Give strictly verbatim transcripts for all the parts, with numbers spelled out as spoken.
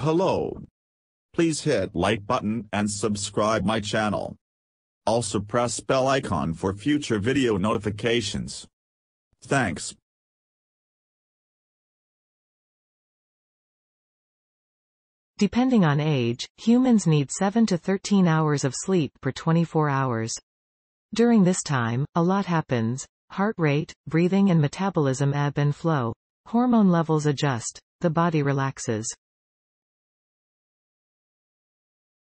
Hello. Please hit like button and subscribe my channel. Also press bell icon for future video notifications. Thanks. Depending on age, humans need seven to thirteen hours of sleep per twenty-four hours. During this time, a lot happens. Heart rate, breathing and metabolism ebb and flow. Hormone levels adjust. The body relaxes.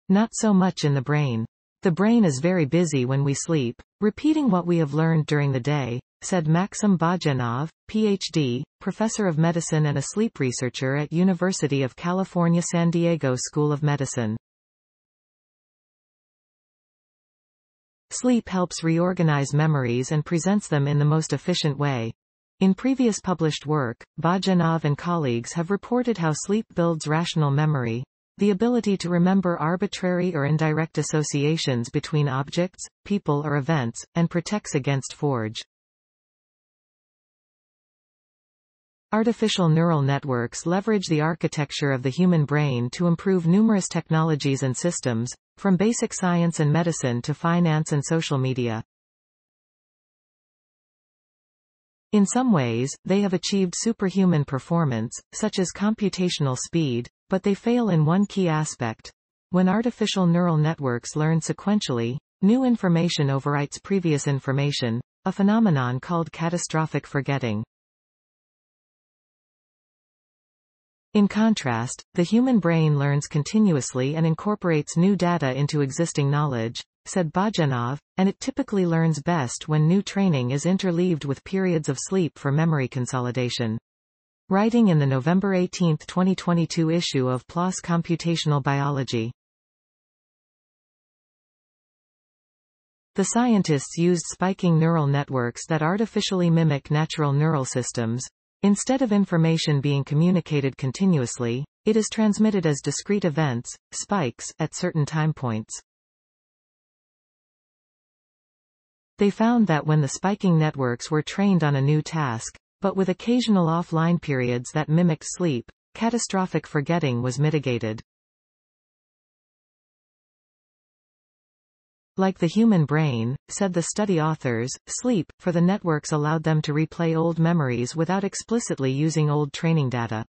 Not so much in the brain. The brain is very busy when we sleep, repeating what we have learned during the day, said Maxim Bazhenov, P H D, professor of medicine and a sleep researcher at University of California-San Diego School of Medicine. Sleep helps reorganize memories and presents them in the most efficient way. In previous published work, Bazhenov and colleagues have reported how sleep builds rational memory, the ability to remember arbitrary or indirect associations between objects, people or events, and protects against forgery. Artificial neural networks leverage the architecture of the human brain to improve numerous technologies and systems, from basic science and medicine to finance and social media. In some ways, they have achieved superhuman performance, such as computational speed, but they fail in one key aspect. When artificial neural networks learn sequentially, new information overwrites previous information, a phenomenon called catastrophic forgetting. In contrast, the human brain learns continuously and incorporates new data into existing knowledge, said Bazhenov, and it typically learns best when new training is interleaved with periods of sleep for memory consolidation. Writing in the November eighteenth twenty twenty-two issue of PLOS Computational Biology. The scientists used spiking neural networks that artificially mimic natural neural systems. Instead of information being communicated continuously, it is transmitted as discrete events, spikes, at certain time points. They found that when the spiking networks were trained on a new task, but with occasional offline periods that mimicked sleep, catastrophic forgetting was mitigated. Like the human brain, said the study authors, sleep, for the networks allowed them to replay old memories without explicitly using old training data.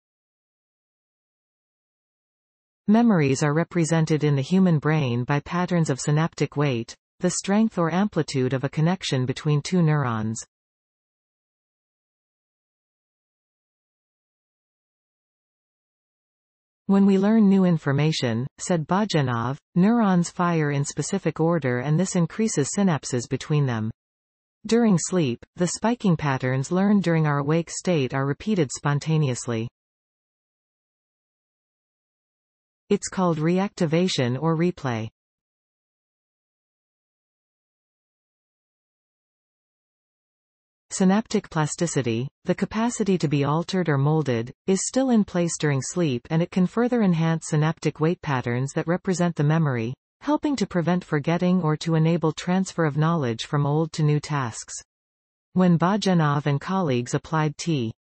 Memories are represented in the human brain by patterns of synaptic weight, the strength or amplitude of a connection between two neurons. When we learn new information, said Bazhenov, neurons fire in specific order and this increases synapses between them. During sleep, the spiking patterns learned during our awake state are repeated spontaneously. It's called reactivation or replay. Synaptic plasticity, the capacity to be altered or molded, is still in place during sleep and it can further enhance synaptic weight patterns that represent the memory, helping to prevent forgetting or to enable transfer of knowledge from old to new tasks. When Bazhenov and colleagues applied T,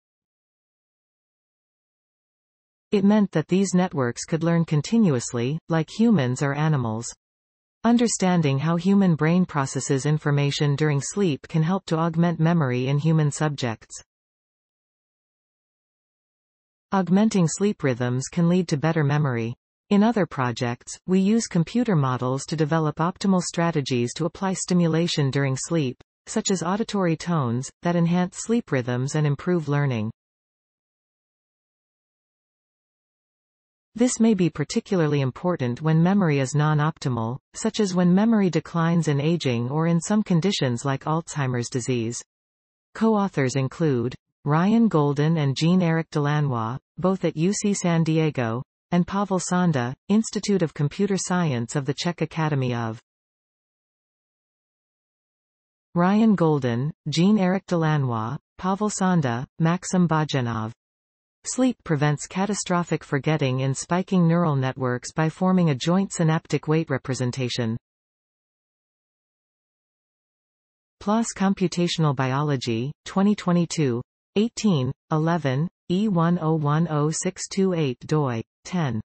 it meant that these networks could learn continuously, like humans or animals. Understanding how human brain processes information during sleep can help to augment memory in human subjects. Augmenting sleep rhythms can lead to better memory. In other projects, we use computer models to develop optimal strategies to apply stimulation during sleep, such as auditory tones, that enhance sleep rhythms and improve learning. This may be particularly important when memory is non-optimal, such as when memory declines in aging or in some conditions like Alzheimer's disease. Co-authors include Ryan Golden and Jean-Erik Delanois, both at U C San Diego, and Pavel Sanda, Institute of Computer Science of the Czech Academy of. Ryan Golden, Jean-Erik Delanois, Pavel Sanda, Maxim Bazhenov. Sleep prevents catastrophic forgetting in spiking neural networks by forming a joint synaptic weight representation. PLOS Computational Biology, twenty twenty-two. eighteen, eleven, E one zero one zero six two eight doi, ten.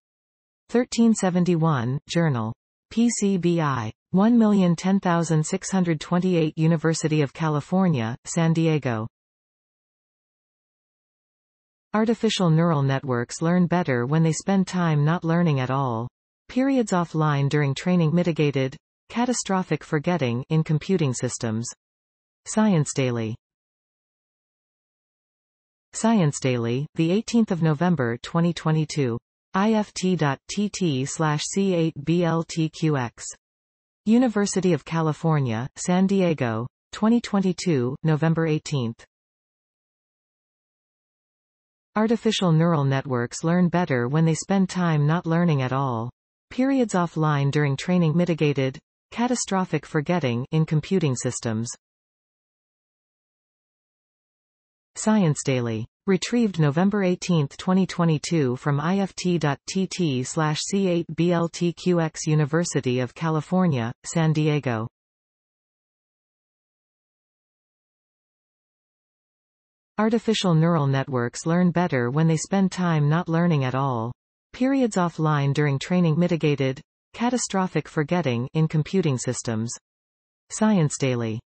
thirteen seventy-one, Journal. P C B I. one oh one oh six two eight, University of California, San Diego. Artificial neural networks learn better when they spend time not learning at all. Periods offline during training mitigated catastrophic forgetting in computing systems. Science Daily. Science Daily, the eighteenth of November twenty twenty-two. I F T dot T T slash C eight B L T Q X. University of California, San Diego, twenty twenty-two, November eighteenth. Artificial neural networks learn better when they spend time not learning at all. Periods offline during training mitigated catastrophic forgetting in computing systems. Science Daily. Retrieved November eighteenth twenty twenty-two from I F T dot T T slash C eight B L T Q X, University of California, San Diego. Artificial neural networks learn better when they spend time not learning at all. Periods offline during training mitigated catastrophic forgetting in computing systems. Science Daily.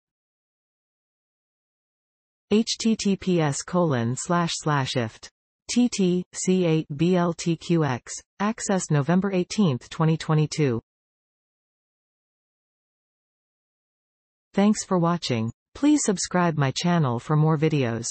H T T P S colon slash slash I F T T T C eight B L T Q X. Access November eighteenth twenty twenty-two. Thanks for watching. Please subscribe my channel for more videos.